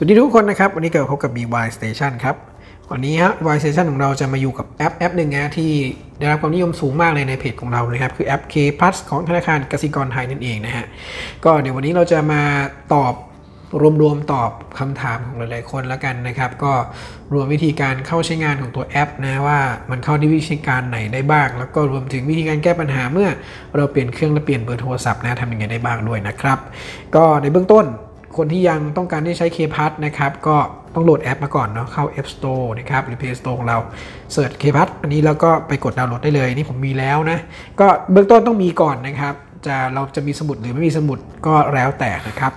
สวัสดีทุกคนนะครับวันนี้เราพบกับ BY Station ครับวันนี้ฮะ BY Station ของเราจะมาอยู่กับแอปหนึ่งนะที่ได้รับความนิยมสูงมากเลยในเพจของเรานะครับคือแอป K Plus ของธนาคารกสิกรไทยนั่นเองนะฮะก็เดี๋ยววันนี้เราจะมาตอบรวมตอบคำถามของหลายๆคนแล้วกันนะครับก็รวมวิธีการเข้าใช้งานของตัวแอปนะว่ามันเข้าด้วยวิธีการไหนได้บ้างแล้วก็รวมถึงวิธีการแก้ปัญหาเมื่อเราเปลี่ยนเครื่องและเปลี่ยนเบอร์โทรศัพท์นะทำยังไงได้บ้างด้วยนะครับก็ในเบื้องต้นคนที่ยังต้องการที่ใช้ K Plus นะครับก็ต้องโหลดแอปมาก่อนเนาะเข้า App Store นะครับหรือ Play Store ของเราเสิร์ช K Plus อันนี้แล้วก็ไปกดดาวน์โหลดได้เลยนี่ผมมีแล้วนะก็เบื้องต้นต้องมีก่อนนะครับเราจะมีสมุดหรือไม่มีสมุดก็แล้วแต่นะครับ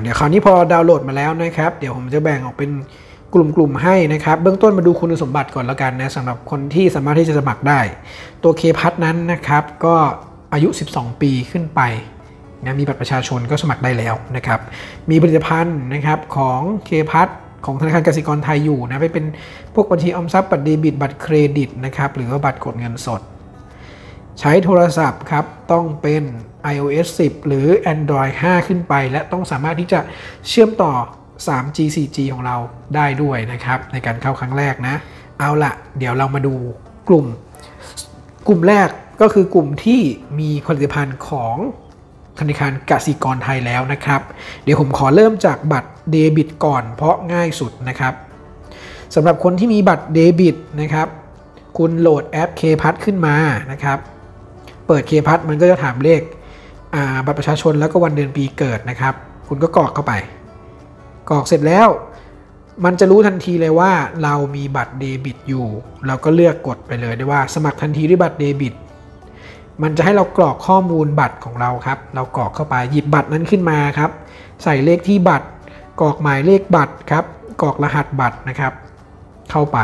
เดี๋ยวคราวนี้พอดาวน์โหลดมาแล้วนะครับเดี๋ยวผมจะแบ่งออกเป็นกลุ่มๆให้นะครับเบื้องต้นมาดูคุณสมบัติก่อนแล้วกันนะสำหรับคนที่สามารถที่จะสมัครได้ตัว K Plus นั้นนะครับก็อายุ12ปีขึ้นไปนะมีบัตรประชาชนก็สมัครได้แล้วนะครับมีผลิตภัณฑ์นะครับของ K Plus ของธนาคารกสิกรไทยอยู่นะไปเป็นพวกบัญชีออมทรัพย์บัตรเดบิตบัตรเครดิตนะครับหรือว่าบัตรกดเงินสดใช้โทรศัพท์ครับต้องเป็น iOS 10 หรือ Android 5 ขึ้นไปและต้องสามารถที่จะเชื่อมต่อ 3G 4G ของเราได้ด้วยนะครับในการเข้าครั้งแรกนะเอาละเดี๋ยวเรามาดูกลุ่มแรกก็คือกลุ่มที่มีผลิตภัณฑ์ของธนาคารกสิกรไทยแล้วนะครับเดี๋ยวผมขอเริ่มจากบัตรเดบิตก่อนเพราะง่ายสุดนะครับสำหรับคนที่มีบัตรเดบิตนะครับคุณโหลดแอป K Plus ขึ้นมานะครับเปิด K Plus มันก็จะถามเลขบัตรประชาชนแล้วก็วันเดือนปีเกิดนะครับคุณก็กรอกเข้าไปกรอกเสร็จแล้วมันจะรู้ทันทีเลยว่าเรามีบัตรเดบิตอยู่เราก็เลือกกดไปเลยได้ว่าสมัครทันทีด้วยบัตรเดบิตมันจะให้เรากรอกข้อมูลบัตรของเราครับเรากรอกเข้าไปหยิบบัตรนั้นขึ้นมาครับใส่เลขที่บัตรกรอกหมายเลขบัตรครับกรอกรหัสบัตรนะครับเข้าไป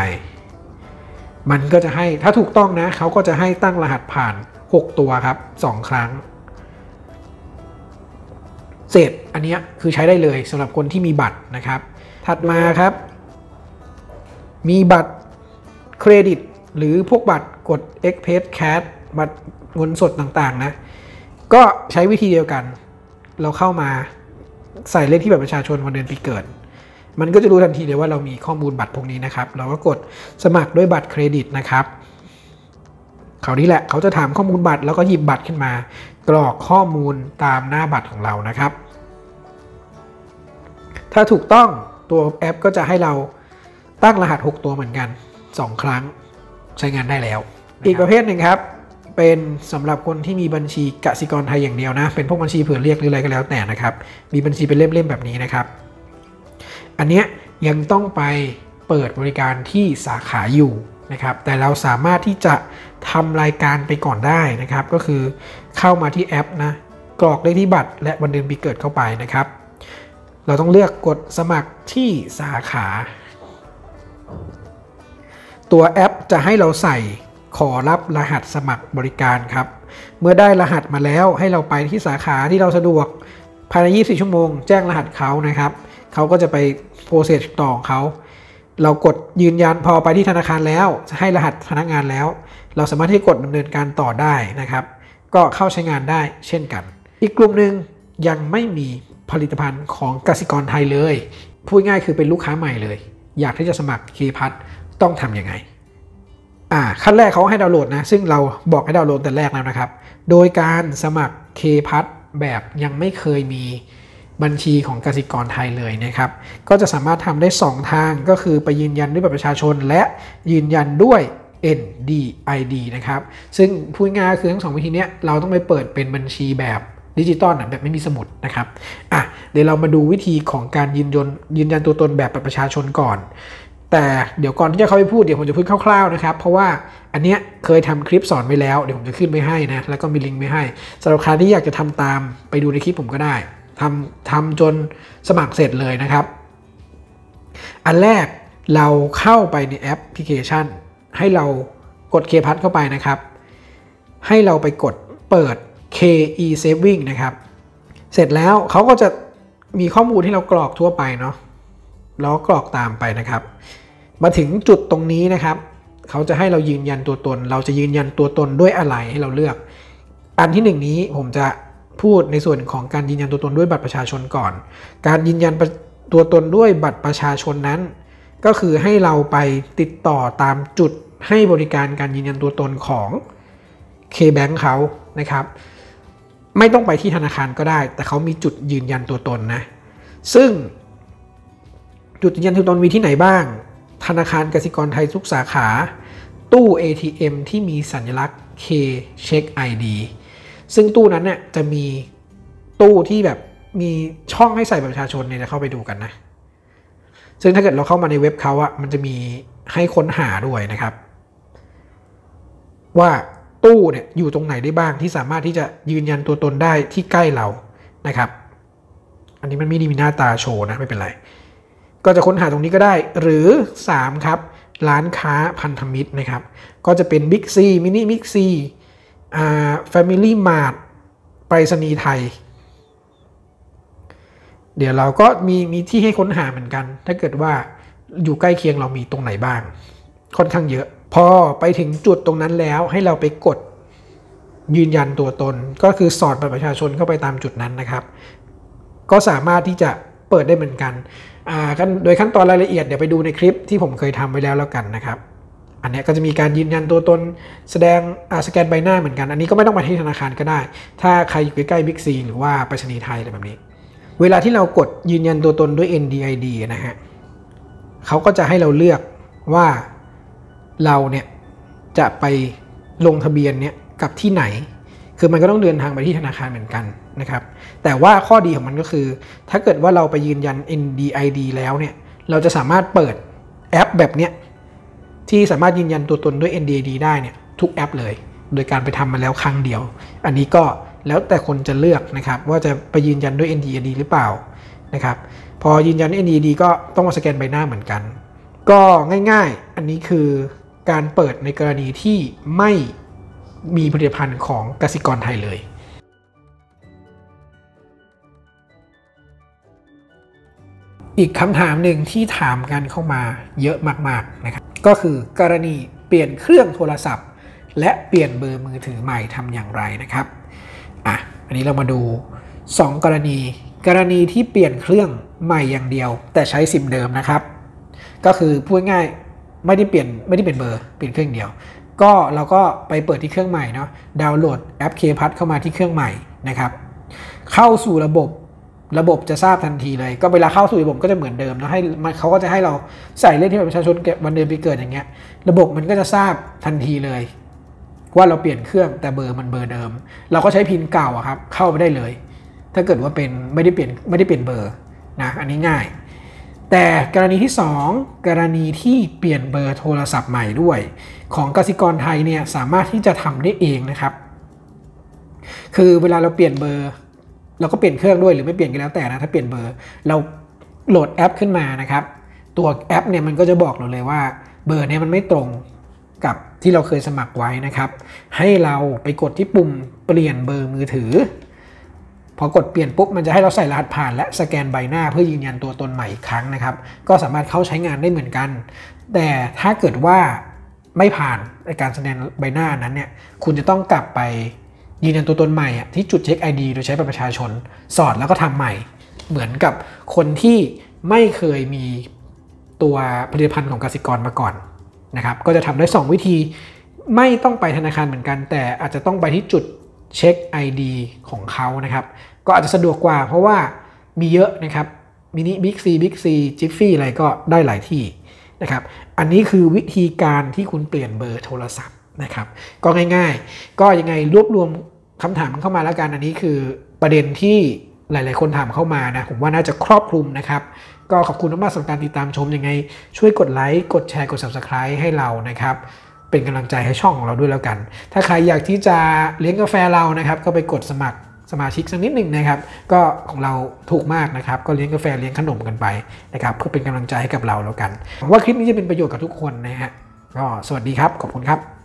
มันก็จะให้ถ้าถูกต้องนะเขาก็จะให้ตั้งรหัสผ่าน6ตัวครับ2ครั้งเสร็จอันนี้คือใช้ได้เลยสำหรับคนที่มีบัตรนะครับถัดมาครับมีบัตรเครดิตหรือพวกบัตรกด Express Cash บัตรเงินสดต่างๆนะก็ใช้วิธีเดียวกันเราเข้ามาใส่เลขที่บัตรประชาชนวันเดือนปีเกิดมันก็จะรู้ทันทีเลยว่าเรามีข้อมูลบัตรพวกนี้นะครับเราก็กดสมัครด้วยบัตรเครดิตนะครับคราวนี้แหละเขาจะถามข้อมูลบัตรแล้วก็หยิบบัตรขึ้นมากรอกข้อมูลตามหน้าบัตรของเรานะครับถ้าถูกต้องตัวแอปก็จะให้เราตั้งรหัส6ตัวเหมือนกัน2ครั้งใช้งานได้แล้วอีกประเภทหนึ่งครับเป็นสำหรับคนที่มีบัญชีกสิกรไทยอย่างเดียวนะเป็นพวกบัญชีเผื่อเรียกหรืออะไรก็แล้วแต่นะครับมีบัญชีเป็นเล่มๆแบบนี้นะครับอันเนี้ยยังต้องไปเปิดบริการที่สาขาอยู่นะครับแต่เราสามารถที่จะทำรายการไปก่อนได้นะครับก็คือเข้ามาที่แอปนะกรอกเลขที่บัตรและวันเดือนปีเกิดเข้าไปนะครับเราต้องเลือกกดสมัครที่สาขาตัวแอปจะให้เราใส่ขอรับรหัสสมัครบริการครับเมื่อได้รหัสมาแล้วให้เราไปที่สาขาที่เราสะดวกภายใน24ชั่วโมงแจ้งรหัสเขานะครับเขาก็จะไปโปรเซสต่อของเขาเรากดยืนยันพอไปที่ธนาคารแล้วให้รหัสพนักงานแล้วเราสามารถที่กดดำเนินการต่อได้นะครับก็เข้าใช้งานได้เช่นกันอีกกลุ่มหนึ่งยังไม่มีผลิตภัณฑ์ของกสิกรไทยเลยพูดง่ายคือเป็นลูกค้าใหม่เลยอยากที่จะสมัคร K Plus ต้องทำยังไงขั้นแรกเขาให้ดาวน์โหลดนะซึ่งเราบอกให้ดาวน์โหลดแต่แรกแล้วนะครับโดยการสมัคร K Plus แบบยังไม่เคยมีบัญชีของกสิกรไทยเลยนะครับก็จะสามารถทำได้2ทางก็คือไปยืนยันด้วยบัตรประชาชนและยืนยันด้วย NDID นะครับซึ่งพูดง่ายคือทั้ง2วิธีนี้เราต้องไปเปิดเป็นบัญชีแบบดิจิตอลแบบไม่มีสมุดนะครับเดี๋ยวเรามาดูวิธีของการยืนยันตัวตนแบบบัตรประชาชนก่อนแต่เดี๋ยวก่อนที่จะเข้าไปพูดเดี๋ยวผมจะพูดคร่าวๆนะครับเพราะว่าอันเนี้ยเคยทำคลิปสอนไว้แล้วเดี๋ยวผมจะขึ้นไปให้นะแล้วก็มีลิงก์ไปให้สำหรับใครที่อยากจะทำตามไปดูในคลิปผมก็ได้ทำจนสมัครเสร็จเลยนะครับอันแรกเราเข้าไปในแอปพลิเคชันให้เรากด K Plus เข้าไปนะครับให้เราไปกดเปิด KE Saving นะครับเสร็จแล้วเขาก็จะมีข้อมูลที่เรากรอกทั่วไปเนาะแล้วกรอกตามไปนะครับมาถึงจุดตรงนี้นะครับเขาจะให้เรายืนยันตัวตนเราจะยืนยันตัวตนด้วยอะไรให้เราเลือกอันที่1 นี้ผมจะพูดในส่วนของการยืนยันตัวตนด้วยบัตรประชาชนก่อนการยืนยัน ตัวตนด้วยบัตรประชาชนนั้นก็คือให้เราไปติดต่อตามจุดให้บริการการยืนยันตัวตนของ K-Bank เขานะครับไม่ต้องไปที่ธนาคารก็ได้แต่เขามีจุดยืนยันตัวตนนะซึ่งจุดยืนยันตัวตนมีที่ไหนบ้างธนาคารกสิกรไทยทุกสาขาตู้ ATM ที่มีสัญลักษณ์ K Check ID ซึ่งตู้นั้นเนี่ยจะมีตู้ที่แบบมีช่องให้ใส่บัตรประชาชนเนี่ยเข้าไปดูกันนะซึ่งถ้าเกิดเราเข้ามาในเว็บเขาอะมันจะมีให้ค้นหาด้วยนะครับว่าตู้เนี่ยอยู่ตรงไหนได้บ้างที่สามารถที่จะยืนยันตัวตนได้ที่ใกล้เรานะครับอันนี้มันไม่ได้มีหน้าตาโชว์นะไม่เป็นไรก็จะค้นหาตรงนี้ก็ได้หรือ3ครับร้านค้าพันธมิตรนะครับก็จะเป็น Big C Mini Big C Family Mart ไปรษณีย์ไทยเดี๋ยวเราก็มีที่ให้ค้นหาเหมือนกันถ้าเกิดว่าอยู่ใกล้เคียงเรามีตรงไหนบ้างค่อนข้างเยอะพอไปถึงจุดตรงนั้นแล้วให้เราไปกดยืนยันตัวตนก็คือสอดบัตรประชาชนเข้าไปตามจุดนั้นนะครับก็สามารถที่จะเปิดได้เหมือนกันโดยขั้นตอนรายละเอียดเดี๋ยวไปดูในคลิปที่ผมเคยทำไว้แล้วกันนะครับอันนี้ก็จะมีการยืนยันตัวตนแสดงสแกนใบหน้าเหมือนกันอันนี้ก็ไม่ต้องไปที่ธนาคารก็ได้ถ้าใครอยู่ใกล้ๆบิ๊กซีหรือว่าไปรษณีย์ไทยอะไรแบบนี้เวลาที่เรากดยืนยันตัวตนด้วย NDID นะฮะเขาก็จะให้เราเลือกว่าเราเนี่ยจะไปลงทะเบียนเนี่ยกับที่ไหนคือมันก็ต้องเดินทางไปที่ธนาคารเหมือนกันนะครับแต่ว่าข้อดีของมันก็คือถ้าเกิดว่าเราไปยืนยัน NDID แล้วเนี่ยเราจะสามารถเปิดแอปแบบเนี้ยที่สามารถยืนยันตัวตนด้วย NDID ได้เนี่ยทุกแอปเลยโดยการไปทำมาแล้วครั้งเดียวอันนี้ก็แล้วแต่คนจะเลือกนะครับว่าจะไปยืนยันด้วย NDID หรือเปล่านะครับพอยืนยัน NDID ก็ต้องมาสแกนใบหน้าเหมือนกันก็ง่ายๆอันนี้คือการเปิดในกรณีที่ไม่มีผลิตภัณฑ์ของกสิกรไทยเลยอีกคำถามหนึ่งที่ถามกันเข้ามาเยอะมากๆนะครับก็คือกรณีเปลี่ยนเครื่องโทรศัพท์และเปลี่ยนเบอร์มือถือใหม่ทำอย่างไรนะครับอันนี้เรามาดู2กรณีที่เปลี่ยนเครื่องใหม่อย่างเดียวแต่ใช้ซิมเดิมนะครับก็คือพูดง่ายไม่ได้เปลี่ยนเบอร์เปลี่ยนเครื่องเดียวก็เราก็ไปเปิดที่เครื่องใหม่เนาะดาวน์โหลดแอป K-Pass เข้ามาที่เครื่องใหม่นะครับเข้าสู่ระบบจะทราบทันทีเลยก็เวลาเข้าสู่ระบบก็จะเหมือนเดิมนะให้เขาก็จะให้เราใส่เลขที่บัตรประชาชนวันเดือนปีเกิดอย่างเงี้ยระบบมันก็จะทราบทันทีเลยว่าเราเปลี่ยนเครื่องแต่เบอร์มันเบอร์เดิมเราก็ใช้พินเก่าครับเข้าไปได้เลยถ้าเกิดว่าเป็นไม่ได้เปลี่ยนเบอร์นะอันนี้ง่ายแต่กรณีที่2กรณีที่เปลี่ยนเบอร์โทรศัพท์ใหม่ด้วยของกสิกรไทยเนี่ยสามารถที่จะทำได้เองนะครับคือเวลาเราเปลี่ยนเบอร์เราก็เปลี่ยนเครื่องด้วยหรือไม่เปลี่ยนก็แล้วแต่นะถ้าเปลี่ยนเบอร์เราโหลดแอปขึ้นมานะครับตัวแอปเนี่ยมันก็จะบอกเราเลยว่าเบอร์เนี่ยมันไม่ตรงกับที่เราเคยสมัครไว้นะครับให้เราไปกดที่ปุ่มเปลี่ยนเบอร์มือถือพอกดเปลี่ยนปุ๊บมันจะให้เราใส่รหัสผ่านและสแกนใบหน้าเพื่อยืนยันตัวตนใหม่อีกครั้งนะครับก็สามารถเข้าใช้งานได้เหมือนกันแต่ถ้าเกิดว่าไม่ผ่านในการสแกนใบหน้านั้นเนี่ยคุณจะต้องกลับไปยืนยันตัวตนใหม่ที่จุดเช็ค ID โดยใช้บัตรประชาชนสอดแล้วก็ทำใหม่เหมือนกับคนที่ไม่เคยมีตัวผลิตภัณฑ์ของกสิกรมาก่อนนะครับก็จะทำได้2วิธีไม่ต้องไปธนาคารเหมือนกันแต่อาจจะต้องไปที่จุดเช็ค ID ของเขานะครับก็อาจจะสะดวกกว่าเพราะว่ามีเยอะนะครับมินิ Big C Big C จิฟฟี่อะไรก็ได้หลายที่นะครับอันนี้คือวิธีการที่คุณเปลี่ยนเบอร์โทรศัพท์นะครับก็ง่ายๆก็ยังไงรวบรวมคำถามเข้ามาแล้วกันอันนี้คือประเด็นที่หลายๆคนถามเข้ามานะผมว่าน่าจะครอบคลุมนะครับก็ขอบคุณมากๆสำหรับการติดตามชมยังไงช่วยกดไลค์กดแชร์กด Subscribe ให้เรานะครับเป็นกำลังใจให้ช่องของเราด้วยแล้วกันถ้าใครอยากที่จะเลี้ยงกาแฟเรานะครับก็ไปกดสมัครสมาชิกสักนิดหนึ่งนะครับก็ของเราถูกมากนะครับก็เลี้ยงกาแฟเลี้ยงขนมกันไปนะครับเพื่อเป็นกำลังใจให้กับเราแล้วกันหวังว่าคลิปนี้จะเป็นประโยชน์กับทุกคนนะฮะก็สวัสดีครับขอบคุณครับ